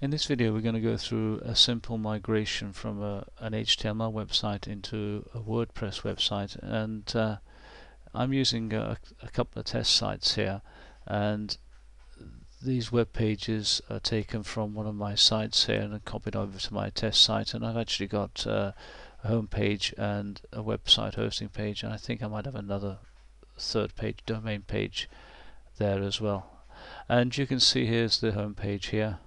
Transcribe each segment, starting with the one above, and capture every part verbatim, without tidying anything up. In this video we're going to go through a simple migration from a, an H T M L website into a WordPress website, and uh, I'm using a, a couple of test sites here, and these web pages are taken from one of my sites here and copied over to my test site, and I've actually got uh, a home page and a website hosting page, and I think I might have another third page, domain page there as well. And you can see here's the home page here.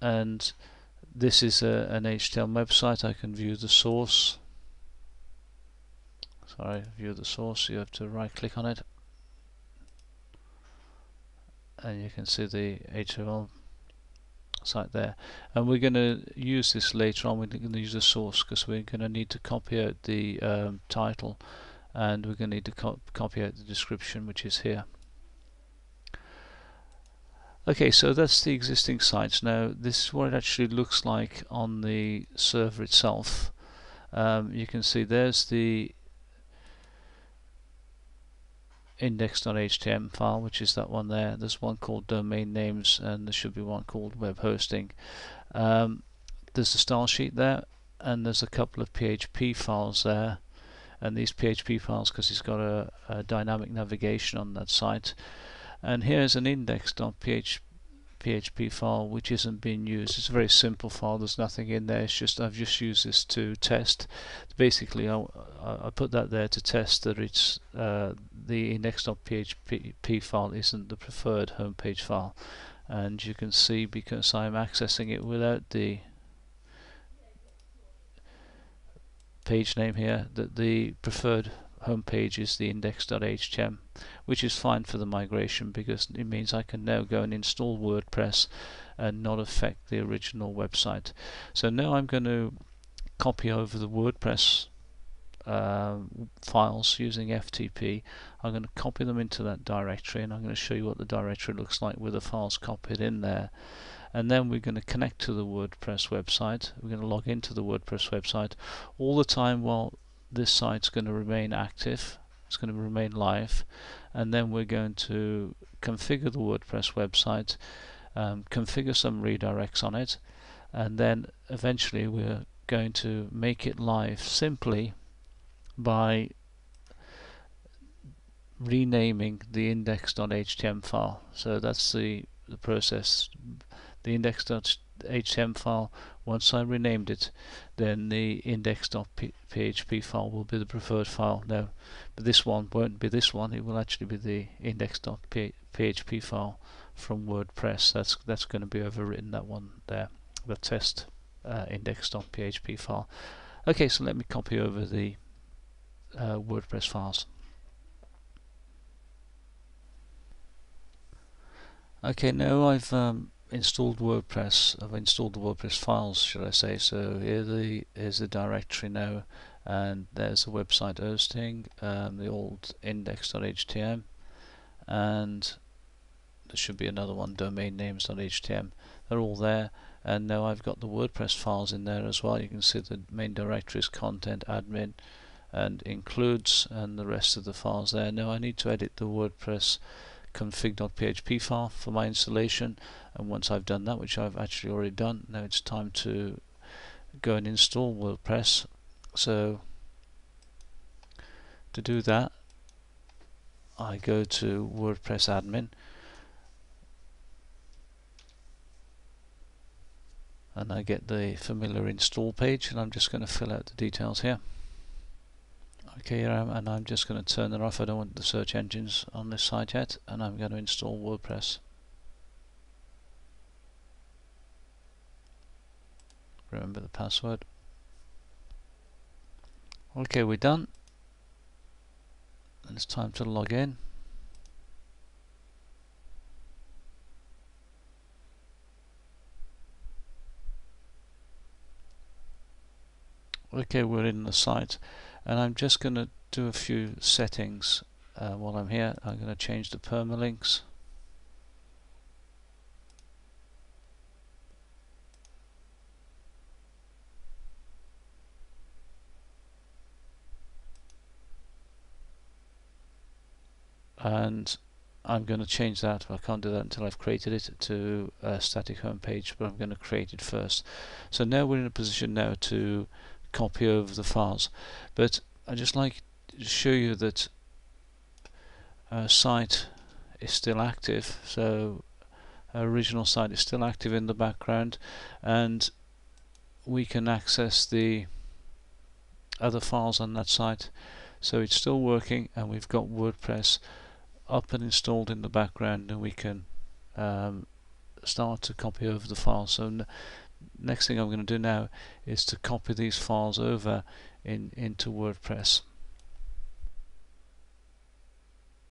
And this is a, an H T M L website. I can view the source. Sorry, view the source. You have to right-click on it, and you can see the H T M L site there. And we're going to use this later on. We're going to use the source because we're going to need to copy out the um, title, and we're going to need to co copy out the description, which is here. Okay, so that's the existing site. Now this is what it actually looks like on the server itself. Um, you can see there's the index dot H T M file, which is that one there. There's one called domain names, and there should be one called web hosting. Um, there's the style sheet there, and there's a couple of P H P files there. And these P H P files, because it's got a, a dynamic navigation on that site. And here's an index dot P H P file which isn't being used. It's a very simple file. There's nothing in there. It's just I've just used this to test. Basically, I, I put that there to test that it's uh, the index dot P H P file isn't the preferred homepage file. And you can see, because I'm accessing it without the page name here, that the preferred homepage is the index dot H T M, which is fine for the migration because it means I can now go and install WordPress and not affect the original website. So now I'm going to copy over the WordPress uh, files using F T P. I'm going to copy them into that directory, and I'm going to show you what the directory looks like with the files copied in there. And then we're going to connect to the WordPress website. We're going to log into the WordPress website all the time while this site's going to remain active. It's going to remain live, and then we're going to configure the WordPress website, um, configure some redirects on it, and then eventually we're going to make it live simply by renaming the index dot H T M file. So that's the, the process. The index dot H T M file, once I renamed it, then the index dot P H P file will be the preferred file now. But this one won't be this one. It will actually be the index dot P H P file from WordPress. That's that's going to be overwritten, that one there, the test uh, index dot P H P file. Okay, so let me copy over the uh, WordPress files. Okay, now I've um, installed WordPress. I've installed the WordPress files, should I say. So here the is the directory now, and there's the website hosting, um, the old index dot H T M, and there should be another one, domain names dot H T M. They're all there, and now I've got the WordPress files in there as well. You can see the main directory is content, admin, and includes, and the rest of the files there. Now I need to edit the WordPress config dot P H P file for my installation, and once I've done that, which I've actually already done, now it's time to go and install WordPress. So to do that, I go to WordPress admin, and I get the familiar install page, and I'm just going to fill out the details here. Okay, here I am, and I'm just going to turn that off. I don't want the search engines on this site yet, and I'm going to install WordPress. Remember the password. Okay, we're done, and it's time to log in. Okay, we're in the site, and I'm just going to do a few settings uh, while I'm here. I'm going to change the permalinks. And I'm going to change that. I can't do that until I've created it to a static home page, but I'm going to create it first. So now we're in a position now to copy over the files, but I just like to show you that our site is still active. So our original site is still active in the background, and we can access the other files on that site. So it's still working, and we've got WordPress up and installed in the background, and we can um, start to copy over the files. So n next thing I'm going to do now is to copy these files over in into WordPress.